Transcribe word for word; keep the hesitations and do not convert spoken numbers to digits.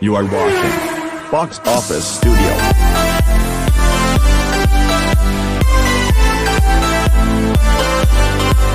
You are watching Box Office Studio. We'll be right back.